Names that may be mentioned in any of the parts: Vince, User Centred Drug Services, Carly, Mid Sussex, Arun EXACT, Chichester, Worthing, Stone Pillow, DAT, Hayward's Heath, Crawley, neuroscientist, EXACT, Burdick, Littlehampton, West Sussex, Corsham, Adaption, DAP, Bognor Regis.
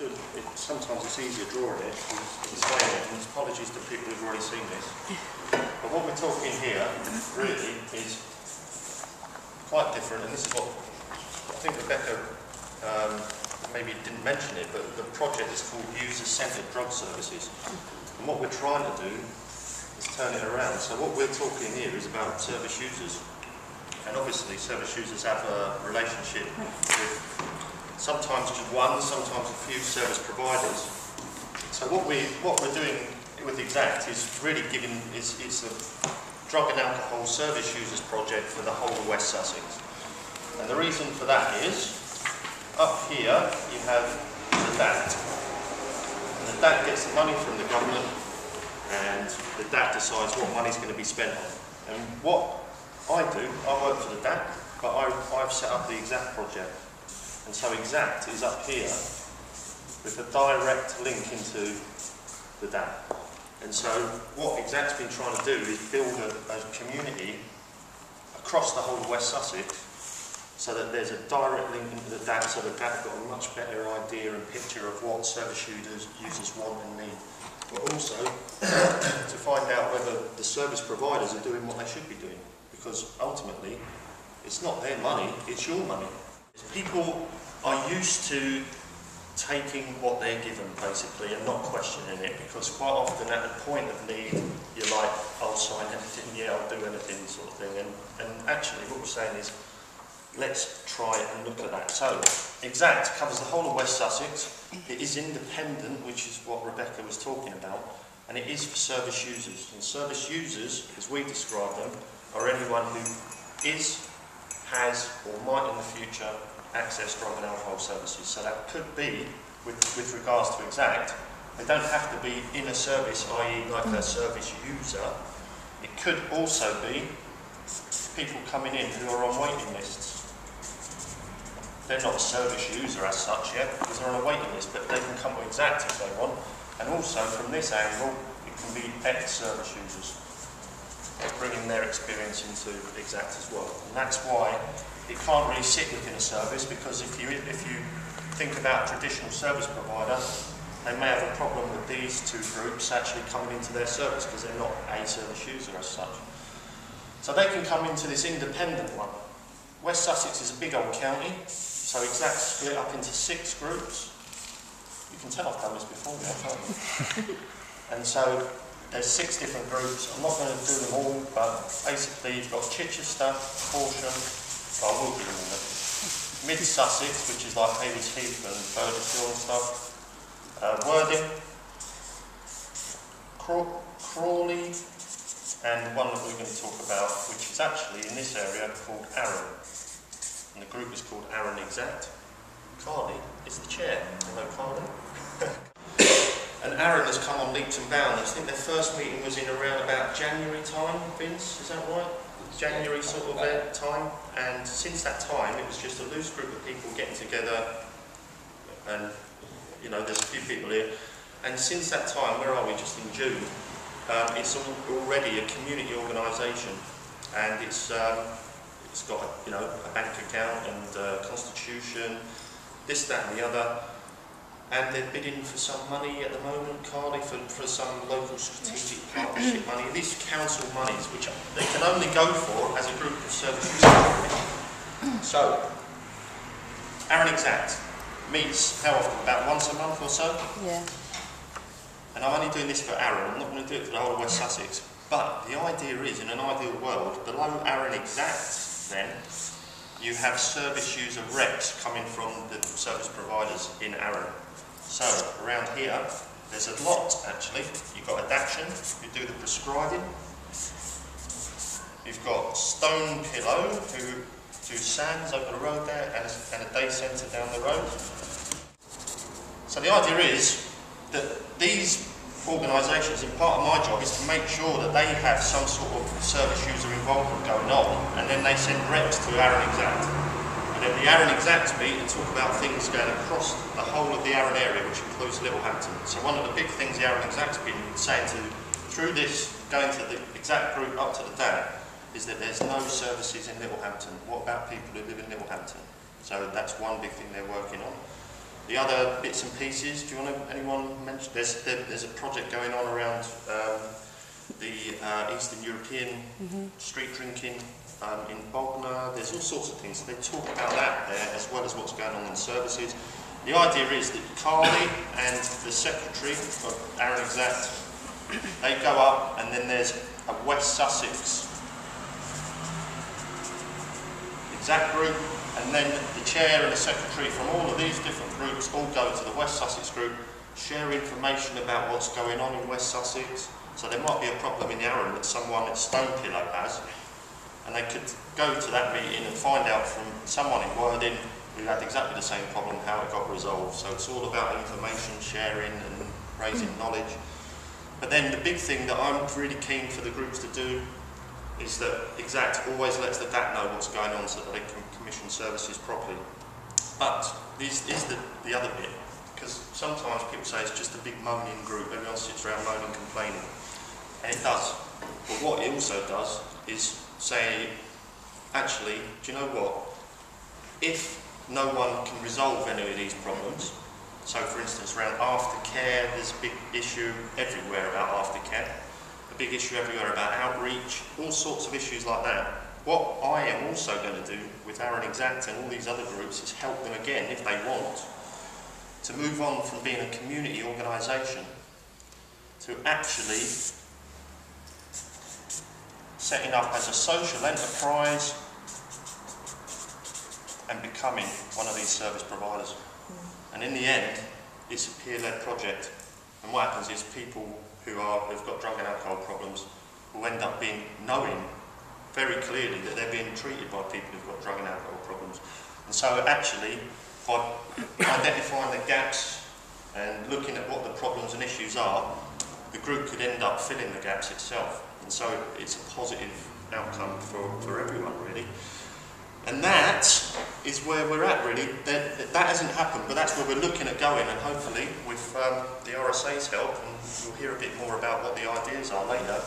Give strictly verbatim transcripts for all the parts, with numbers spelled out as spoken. It, sometimes it's easier drawing it than saying it, and apologies to people who've already seen this. But what we're talking here really is quite different, and this is what I think Rebecca um, maybe didn't mention it, but the project is called User Centred Drug Services. And what we're trying to do is turn it around. So what we're talking here is about service users. And obviously service users have a relationship with sometimes just one, sometimes a few service providers. So what we what we're doing with EXACT is really giving is it's a drug and alcohol service users project for the whole of West Sussex. And the reason for that is up here you have the D A T. And the D A T gets the money from the government, and the D A T decides what money's going to be spent on. And what I do, I work for the D A T, but I, I've set up the EXACT project. And so EXACT is up here with a direct link into the D A P. And so what EXACT's been trying to do is build a, a community across the whole of West Sussex so that there's a direct link into the D A P, so the D A P's got a much better idea and picture of what service users, users want and need. But also to find out whether the service providers are doing what they should be doing, because ultimately it's not their money, it's your money. People are used to taking what they're given, basically, and not questioning it, because quite often at the point of need, you're like, I'll sign anything, yeah, I'll do anything, sort of thing. And, and actually what we're saying is, let's try and look at that. So, EXACT covers the whole of West Sussex. It is independent, which is what Rebecca was talking about, and it is for service users. And service users, as we describe them, are anyone who is, has, or might in the future access drug and alcohol services. So that could be, with, with regards to EXACT, they don't have to be in a service, that is like a service user. It could also be people coming in who are on waiting lists. They're not a service user as such yet, because they're on a waiting list, but they can come to EXACT if they want. And also from this angle, it can be ex-service users, bringing their experience into EXACT as well. And that's why it can't really sit within a service, because if you, if you think about a traditional service provider, they may have a problem with these two groups actually coming into their service, because they're not a service user as such. So they can come into this independent one. West Sussex is a big old county, so EXACT's split up into six groups. You can tell I've done this before now, can't you? And so there's six different groups. I'm not going to do them all, but basically you've got Chichester, Corsham, well, I will do them all. Mid Sussex, which is like Hayward's Heath and Burdick and stuff. Uh, Worthing, Craw Crawley, and one that we're going to talk about, which is actually in this area called Arun. And the group is called Arun EXACT. Carly is the chair. Hello, Carly. And Arun has come on leaps and bounds. I think their first meeting was in around about January time, Vince, is that right? January sort of uh, time. And since that time, it was just a loose group of people getting together. And, you know, there's a few people here. And since that time, where are we, just in June, um, it's already a community organisation. And it's, um, it's got, you know, a bank account and a constitution, this, that and the other. And they're bidding for some money at the moment, Carly, for, for some local strategic partnership money. These council monies, which they can only go for as a group of service users. So, Arun EXACT meets how often? About once a month or so? Yeah. And I'm only doing this for Arun, I'm not going to do it for the whole of West Sussex. But the idea is, in an ideal world, below Arun EXACT, then, you have service user reps coming from the service providers in Arun. So, around here, there's a lot, actually. You've got Adaption, who do the prescribing. You've got Stone Pillow, who do SANS over the road there, and a, and a day centre down the road. So the idea is that these organisations, and part of my job is to make sure that they have some sort of service user involvement going on, and then they send reps to Arun EXACT. And the Arun EXACT meet and talk about things going across the whole of the Arun area, which includes Littlehampton. So one of the big things the Arun EXACT's been saying to, through this, going to the EXACT group up to the D A P, is that there's no services in Littlehampton. What about people who live in Littlehampton? So that's one big thing they're working on. The other bits and pieces, do you want to, anyone mention? There's, there, there's a project going on around um, the uh, Eastern European mm-hmm. street drinking um, in Bognor. There's all sorts of things. They talk about that there, as well as what's going on in services. The idea is that Carly and the secretary of Arun EXACT, they go up, and then there's a West Sussex EXACT group, and then the chair and the secretary from all of these different groups all go to the West Sussex group, share information about what's going on in West Sussex. So there might be a problem in the Arun that someone at Stone Pillow has, and they could go to that meeting and find out from someone in Worthing who had exactly the same problem how it got resolved. So it's all about information sharing and raising knowledge. But then the big thing that I'm really keen for the groups to do is that EXACT always lets the D A T know what's going on so that they can commission services properly. But this is the, the other bit, because sometimes people say it's just a big moaning group, everyone sits around moaning, complaining, and it does. But what it also does is say, actually, do you know what? If no one can resolve any of these problems, so for instance around aftercare, there's a big issue everywhere about aftercare, a big issue everywhere about outreach, all sorts of issues like that. What I am also going to do with Arun EXACT and all these other groups is help them again, if they want, to move on from being a community organisation to actually setting up as a social enterprise and becoming one of these service providers. And in the end, it's a peer-led project. And what happens is people who are, who've got drug and alcohol problems will end up being knowing very clearly that they're being treated by people who've got drug and alcohol problems. And so actually, by identifying the gaps and looking at what the problems and issues are, the group could end up filling the gaps itself. And so it's a positive outcome for, for everyone, really. And that is where we're at, really. That, that hasn't happened, but that's where we're looking at going, and hopefully with um, the R S A's help, and we'll hear a bit more about what the ideas are later,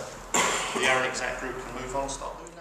the Arun EXACT group can move on, start moving.